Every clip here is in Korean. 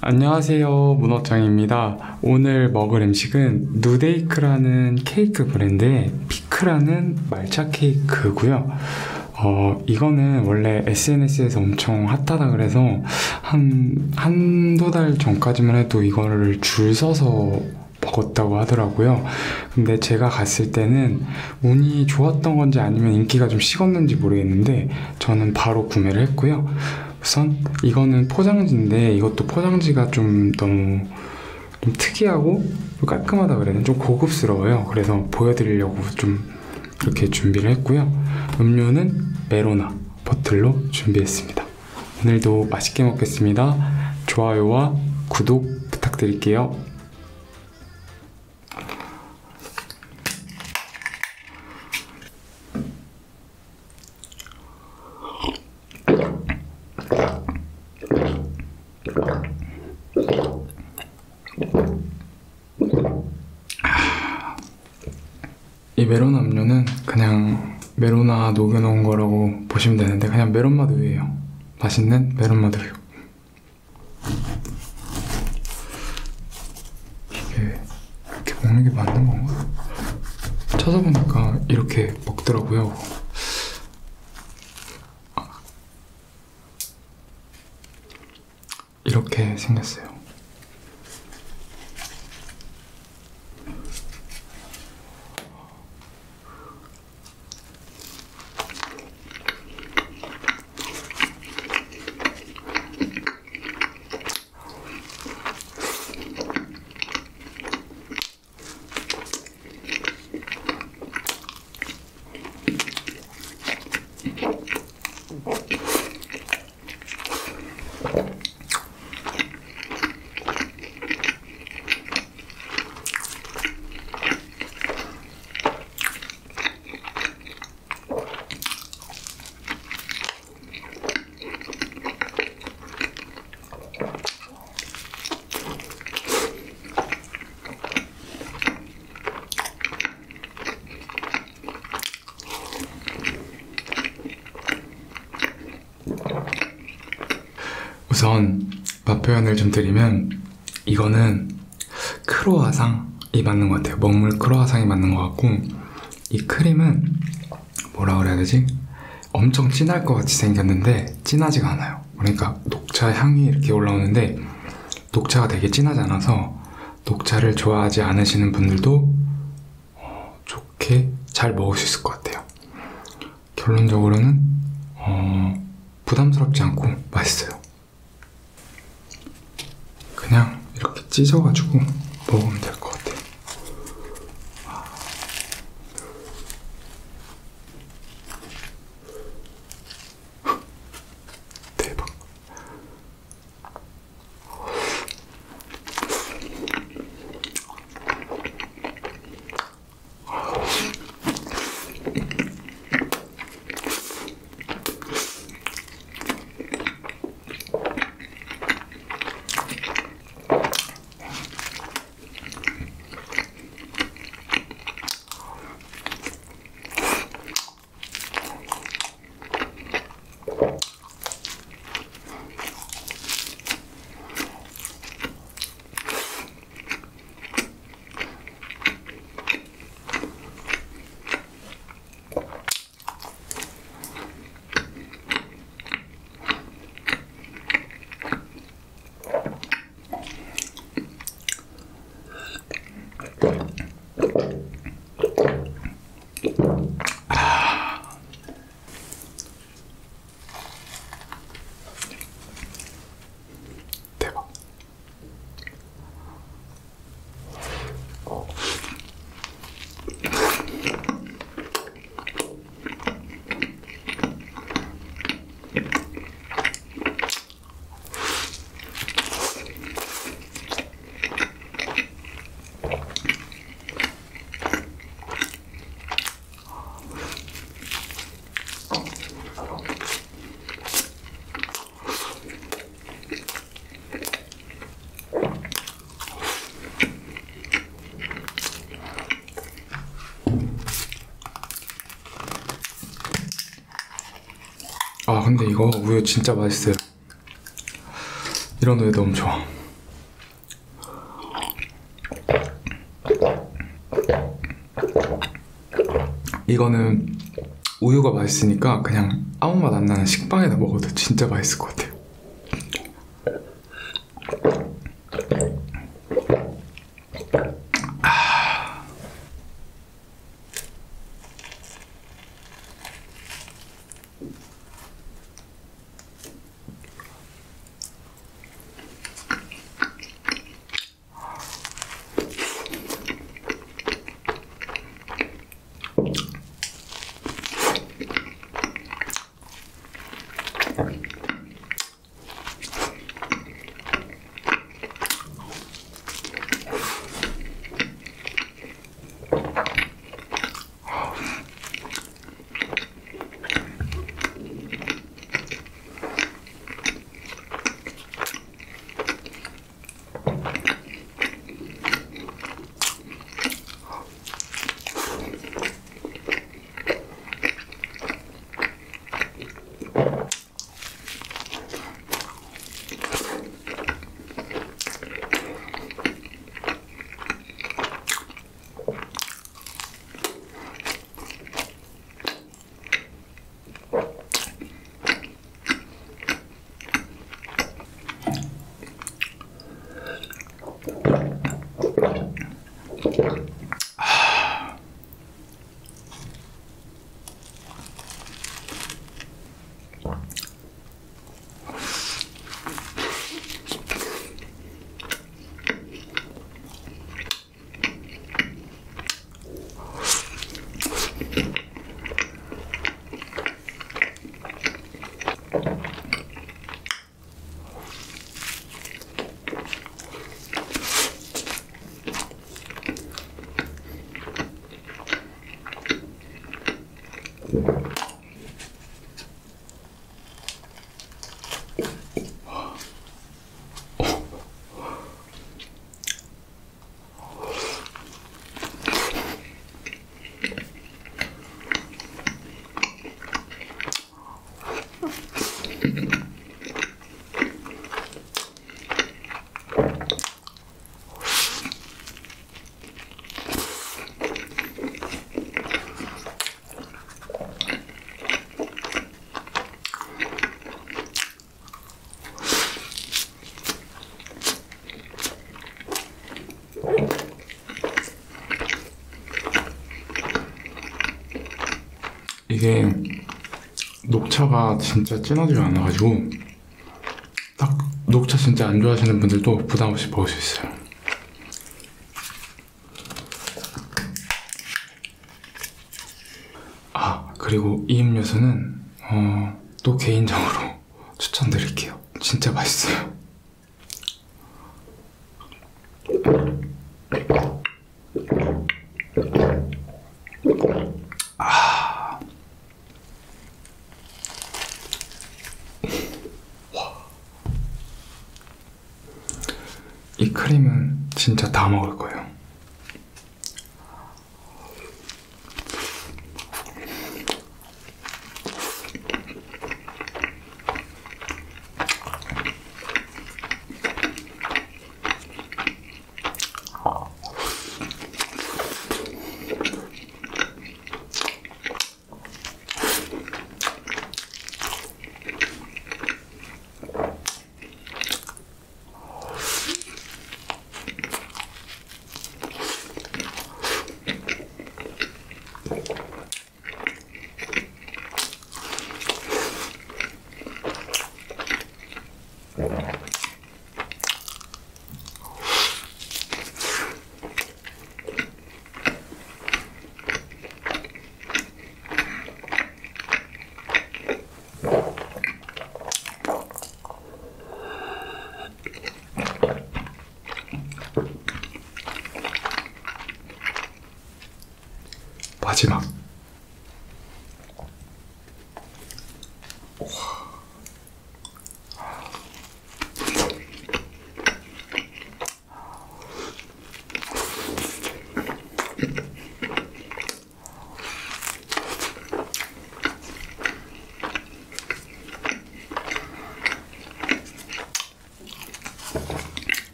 안녕하세요, 문어짱입니다. 오늘 먹을 음식은 누데이크라는 케이크 브랜드의 피크라는 말차 케이크고요. 이거는 원래 SNS에서 엄청 핫하다 그래서 한두 달 전까지만 해도 이거를 줄 서서 먹었다고 하더라고요. 근데 제가 갔을 때는 운이 좋았던 건지 아니면 인기가 좀 식었는지 모르겠는데 저는 바로 구매를 했고요. 우선 이거는 포장지인데 이것도 포장지가 좀 너무 좀 특이하고 깔끔하다 그래야 되나? 좀 고급스러워요. 그래서 보여드리려고 좀 이렇게 준비를 했고요. 음료는 메로나 버틀로 준비했습니다. 오늘도 맛있게 먹겠습니다. 좋아요와 구독 부탁드릴게요. 이 메로나 음료는 그냥 메로나 녹여놓은 거라고 보시면 되는데 그냥 메론맛 우유예요. 맛있는 메론맛 우유. 이게 이렇게 먹는 게 맞는 건가? 찾아보니까 이렇게 먹더라고요. 이렇게 생겼어요. 우선 맛 표현을 좀 드리면 이거는 크로아상이 맞는 것 같아요. 먹물 크로아상이 맞는 것 같고 이 크림은 뭐라 그래야 되지? 엄청 진할 것 같이 생겼는데 진하지가 않아요. 그러니까 녹차 향이 이렇게 올라오는데 녹차가 되게 진하지 않아서 녹차를 좋아하지 않으시는 분들도 좋게 잘 먹을 수 있을 것 같아요. 결론적으로는 부담스럽지 않고 맛있어요. 그냥 이렇게 찢어가지고 먹으면 될 것 같아요. 대박. 근데 이거 우유 진짜 맛있어요. 이런 우유 너무 좋아. 이거는 우유가 맛있으니까 그냥 아무 맛 안 나는 식빵에다 먹어도 진짜 맛있을 것 같아요. 이게 녹차가 진짜 진하지가 않아가지고 딱 녹차 진짜 안 좋아하시는 분들도 부담 없이 먹을 수 있어요. 아, 그리고 이 음료수는 또 개인적으로 추천드릴게요. 진짜 맛있어요. 이 크림은 진짜 다 먹을 거예요. 마지막.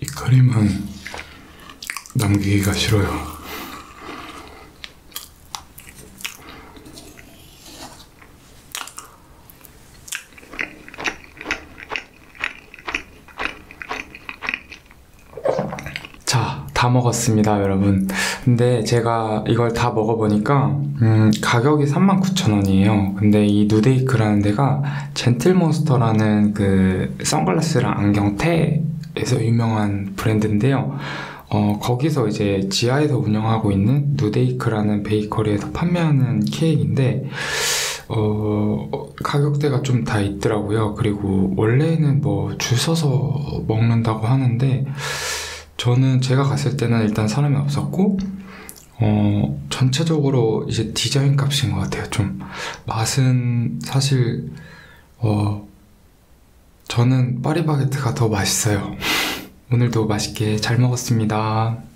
이 커리만 남기기가 싫어요. 다 먹었습니다, 여러분. 근데 제가 이걸 다 먹어보니까 가격이 39,000원이에요. 근데 이 누데이크라는 데가 젠틀몬스터라는 그 선글라스랑 안경테에서 유명한 브랜드인데요. 거기서 이제 지하에서 운영하고 있는 누데이크라는 베이커리에서 판매하는 케이크인데 가격대가 좀 다 있더라고요. 그리고 원래는 뭐 줄 서서 먹는다고 하는데 저는 제가 갔을 때는 일단 사람이 없었고 전체적으로 이제 디자인 값인 것 같아요. 좀 맛은 사실 저는 파리바게트가 더 맛있어요. 오늘도 맛있게 잘 먹었습니다.